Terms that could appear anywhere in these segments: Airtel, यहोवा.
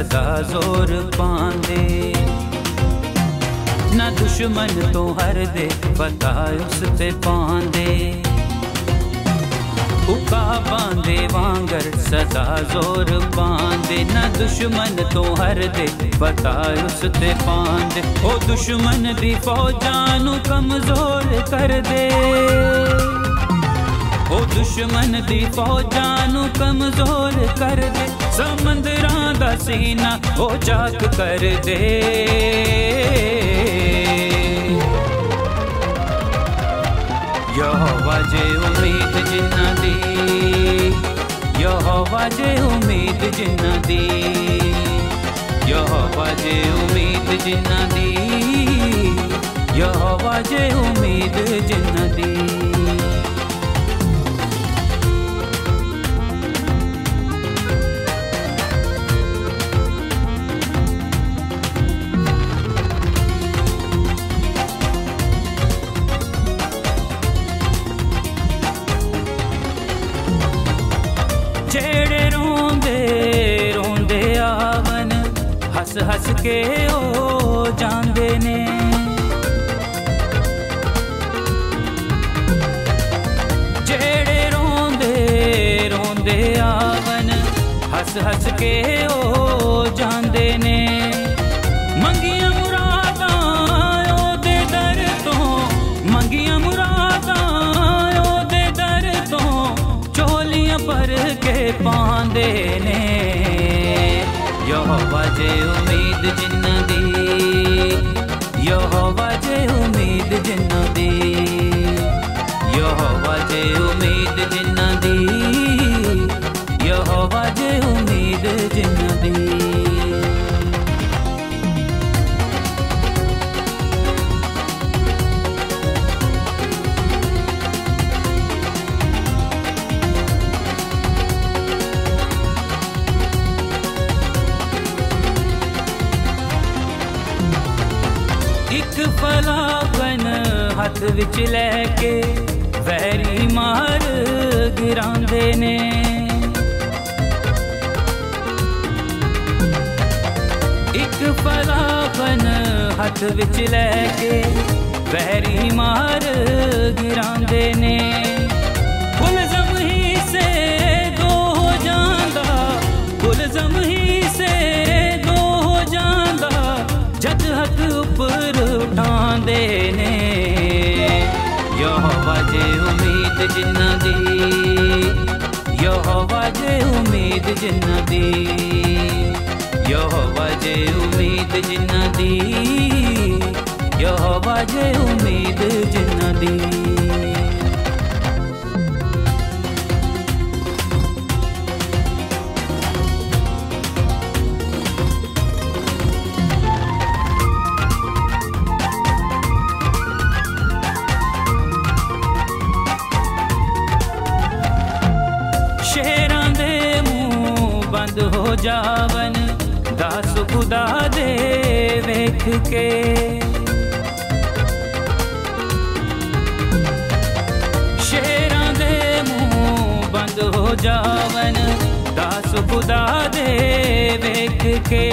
सदा जोर पांदे, ना दुश्मन तो हर दे पता उस पे पांदे। उका बांदे वांगर सदा जोर पांदे, ना दुश्मन तो हर दे पता उस पे पांदे। ओ दुश्मन दी फौजानू कमजोर कर दे, ओ दुश्मन दी फौजानू कमजोर कर दे। समंदरां दा सीना ओ जाग कर दे, यहोवा जे उम्मीद जिन्ना दी, यहोवा जे उम्मीद जिन्ना दी, यहोवा जे उम्मीद जिन्ना दी, यहोवा जे उम्मीद जिन्ना दी। जेड़े रोंदे रोंदे आवन, हस हस के ओ जांदे ने। जेड़े रोंदे रोंदे आवन, हस हस के ओ जांदे ने। मंगियां मुरादां ओदे दर तो, मंगियां मुरादां ओदे दर तो, झोलियां भर के पांदे ने। यहोवा जे उम्मीद जिन्ना दी, यहोवा जे उम्मीद जिन्ना दी, यहोवा जे उम्मीद जिन्ना दी, यहोवा जे उम्मीद जिन्ना दी। फलावन हाथ विच लैके वैरी मार गिरांदे ने। एक फलावन हाथ विच लैके वैरी मार गिरांदे ने। गुलजम ही से दो हो जांदा, गुलजम ही से दो हो जांदा, जगहत उपर उठांदे ने। यहोवा जे उम्मीद जिन्ना दी, यहोवा जे उम्मीद जिन्ना दी, यहोवा जे उम्मीद जिन्ना दी, यहोवा जे उम्मीद जिन्ना दी। हो जावन दास खुदा दे वेख के, शेरां दे मुंह बंद हो जावन दास खुदा दे वेख के।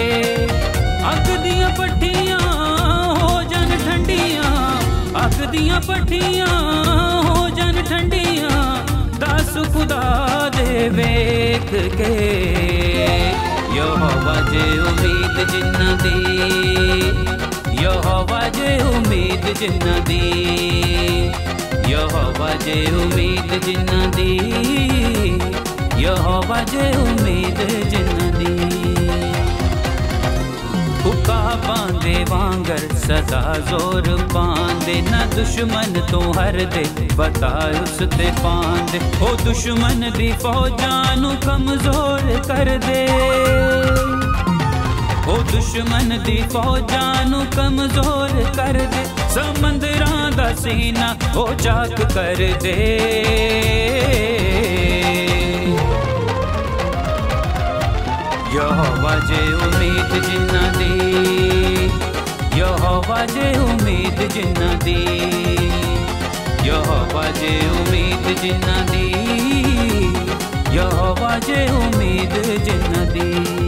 अग दियां पट्ठियां हो जान ठंडियां, अग दियां पट्ठियां हो जान ठंडियां, दास खुदा दे वेख के। यहोवा जे उम्मीद जिन्ना दी, यहोवा जे उम्मीद जिन्ना दी, यहोवा जे उम्मीद जिन्ना दी, यहोवा जे उम्मीद जिन्ना दी। उका बांदे वांगर सदा जोर पांदे, ना दुश्मन तो हर दे पता उस ते पांदे। ओ दुश्मन दी फौजानू कमजोर कर दे, ओ दुश्मन दी फौजानू कमजोर कर दे। समंदरां दा सीना ओ जाग कर दे, यहोवा जे उम्मीद जिन्ना दी, यहोवा जे उम्मीद जिन्ना दी, यहोवा जे उम्मीद जिन्ना दी, यहोवा जे उम्मीद जिन्ना दी।